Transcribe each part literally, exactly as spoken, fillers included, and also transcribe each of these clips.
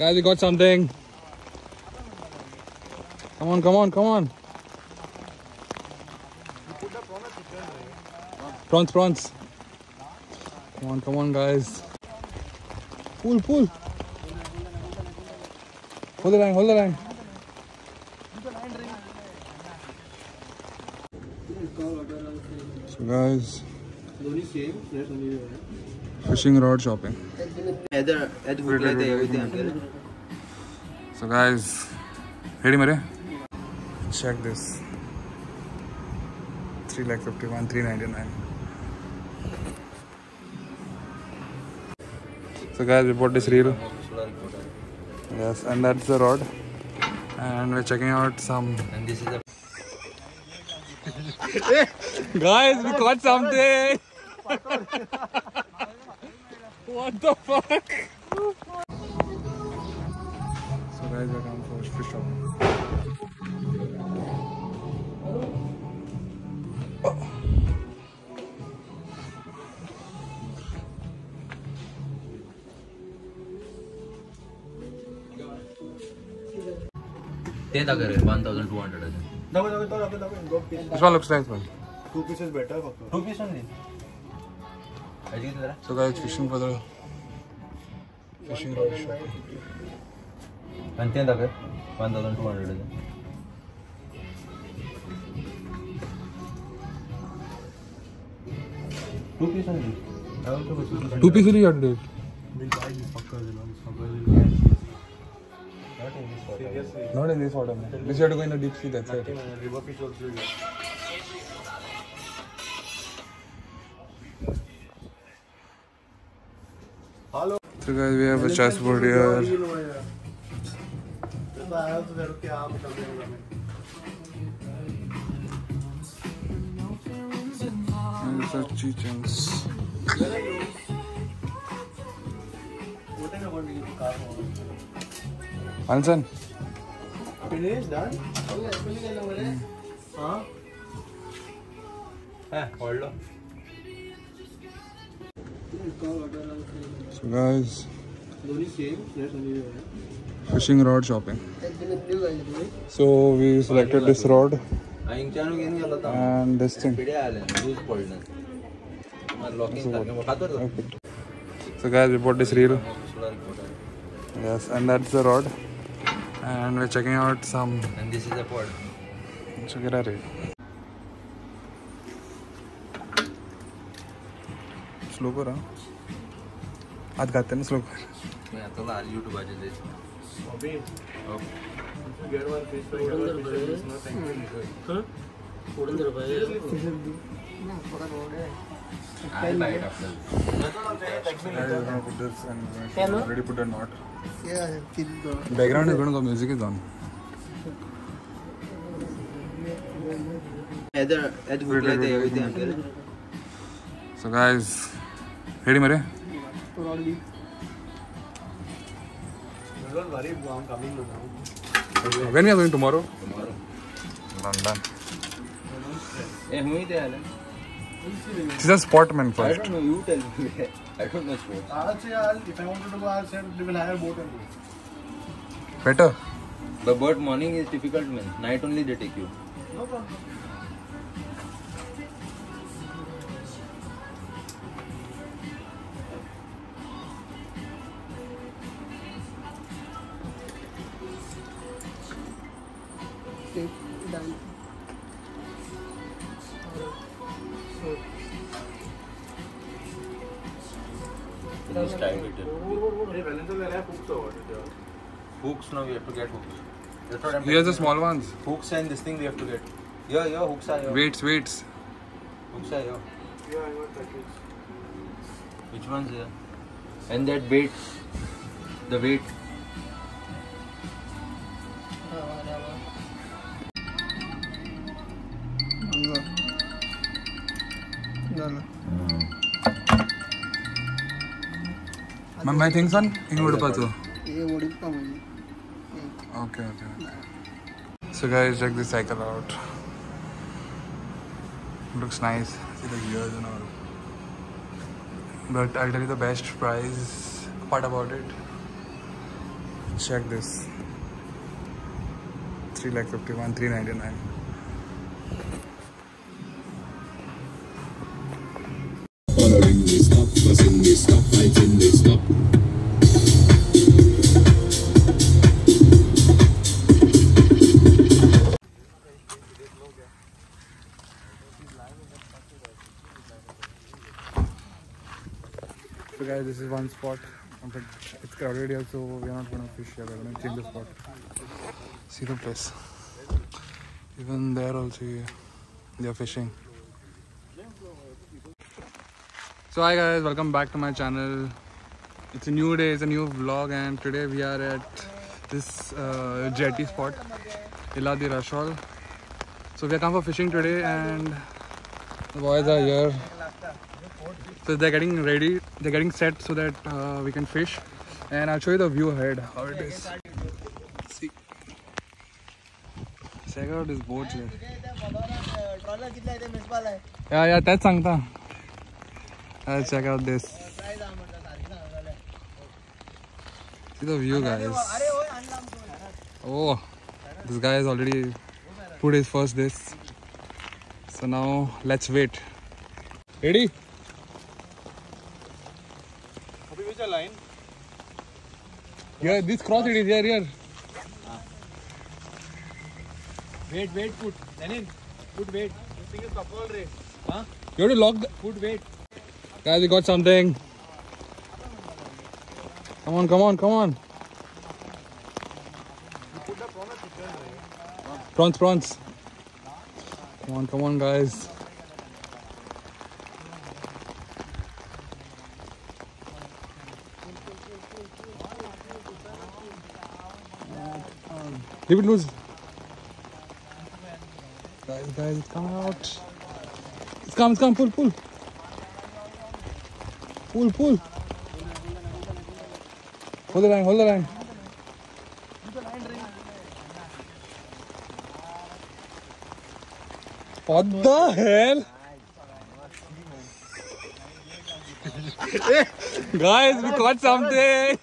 Guys, we got something. Come on, come on, come on. Prawns, prawns. Come on, come on, guys. Pull, pull. Hold the line, hold the line. So, guys, fishing rod shopping. So, guys, ready, Mare? Check this. three lakh fifty-one, three ninety-nine. So, guys, we bought this reel. Yes, and that's the rod. And we're checking out some. And this is the. Guys, we caught something. What the fuck? So, guys, we're coming for fish shop. Oh. This one looks nice, man. Two pieces better. Two pieces only. So guys, fishing for the fishing rod shop. one thousand two hundred. Two pieces only. Two pieces only. You have to do it. Not in this water. Seriously. Not in this water, man. Because you have to go in the deep sea, that's it. River fish also. Hello. So guys, we have a chessboard here. And these are chickens. Anson, finish done. Huh? Hey, hold on. So guys, fishing rod shopping. So we selected this rod and this thing. So guys, we bought this reel. Yes, and that's the rod. And we're checking out some. And this is the pod. So get a reel. Slow कर हाँ. आज गाते हैं ना slow कर. मैं आता हूँ आज YouTube आज देख. अभी. Get one fish. हाँ. थोड़ी देर बाद. ना थोड़ा बहुत है. I'll buy it after. I'm gonna put this and I already put a knot. Yeah, kill the. Background is going to go. Music is on. Either at hook like that, everything under. So guys, ready, Mare? Probably. Don't worry, I'm coming tomorrow. When are you going tomorrow? Tomorrow. London. Eh, who is there? She's a sportman first. I don't know, you tell me. I don't know sports. I'll, if I wanted to go, I'll say we will hire a boat and go. Better. The boat morning is difficult, man. Night only they take you. No problem. Take down. This time it is. Hooks now we have to get hooks. Here are the small ones. Hooks and this thing we have to get. Yeah, yeah, hooks are here. Weights, weights. Hooks are here. Yeah, I want package. Which one's here? And that bait. The weight. My my things on in wood pato. Okay, okay. So guys, check this cycle out. Looks nice. See the gears and all. But I'll tell you the best price part about it. Check this. Three lakh fifty one, three ninety nine. Following this stop, passing this stop, fighting this stop. So guys, this is one spot. But it's crowded here, so we are not going to fish here. We are going to change the spot. See the place. Even there also, they are fishing. So hi guys, welcome back to my channel. It's a new day, it's a new vlog, and today we are at this uh, jetty spot, Iladi Rashol. So we are come for fishing today, and the boys are here. So they're getting ready, they're getting set so that uh, we can fish, and I'll show you the view ahead, how it is. See, check out this boat here. Yeah, yeah, that's Sangta. I'll check out this. See the view, guys. Oh, this guy has already put his first this. So now let's wait. Ready? Line. Yeah, this cross it is here, here. Wait, wait, put. Lenin, put weight. This is couple ray. Huh? You have to lock the. Put weight. Guys, we got something. Come on, come on, come on. Put the prawns. Prawns, prawns. Come on, come on, guys. Leave it loose. Guys, guys, it's coming out. It's come, it's come, pull, pull. Pull, pull. Hold the line, hold the line. What the hell? Guys, we caught something.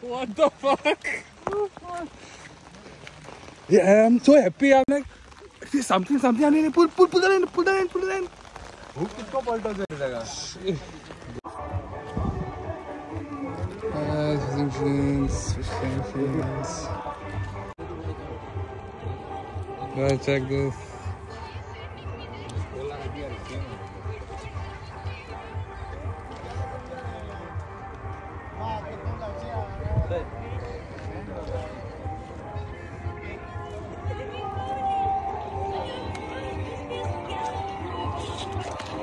What the fuck? Yeah, I'm so happy. I'm like, see something, something. I mean, pull, pull, pull the line, pull the line, pull the line. Hook किसको पलटा जाएगा? Ah, fishing fins, fishing fins. Guys, check this.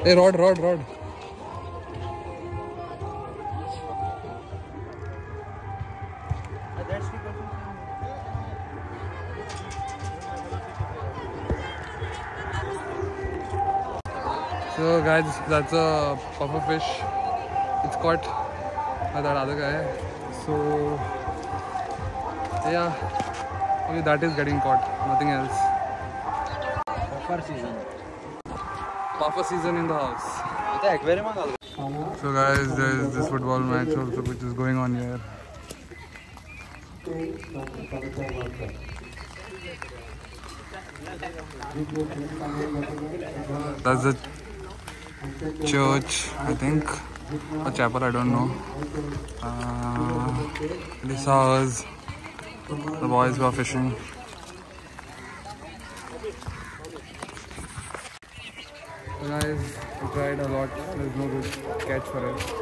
Hey, rod, rod, rod. So guys, that's a puffer fish. It's caught by that other guy. So yeah, only that is getting caught. Nothing else. Puffer season. Puffer season in the house. So guys, there is this football match also which is going on here. That's the church, I think, or chapel, I don't know. Uh, this house, the boys were fishing. Guys, we tried a lot, there's no good catch for us.